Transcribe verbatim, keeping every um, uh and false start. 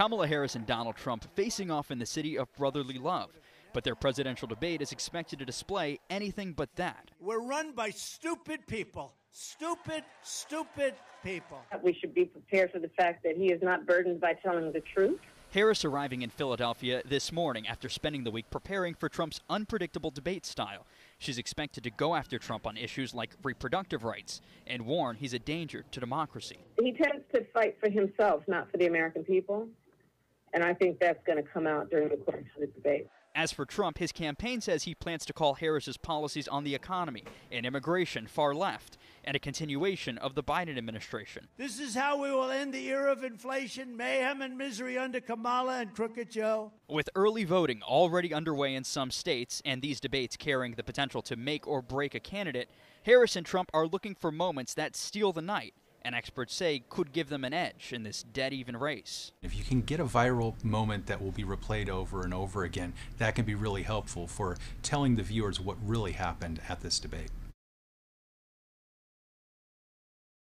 Kamala Harris and Donald Trump facing off in the city of brotherly love. But their presidential debate is expected to display anything but that. We're run by stupid people. Stupid, stupid people. We should be prepared for the fact that he is not burdened by telling the truth. Harris arriving in Philadelphia this morning after spending the week preparing for Trump's unpredictable debate style. She's expected to go after Trump on issues like reproductive rights and warn he's a danger to democracy. He tends to fight for himself, not for the American people. And I think that's going to come out during the course of the debate. As for Trump, his campaign says he plans to call Harris's policies on the economy and immigration far left and a continuation of the Biden administration. This is how we will end the era of inflation, mayhem, and misery under Kamala and Crooked Joe. With early voting already underway in some states and these debates carrying the potential to make or break a candidate, Harris and Trump are looking for moments that steal the night, and experts say could give them an edge in this dead-even race. If you can get a viral moment that will be replayed over and over again, that can be really helpful for telling the viewers what really happened at this debate.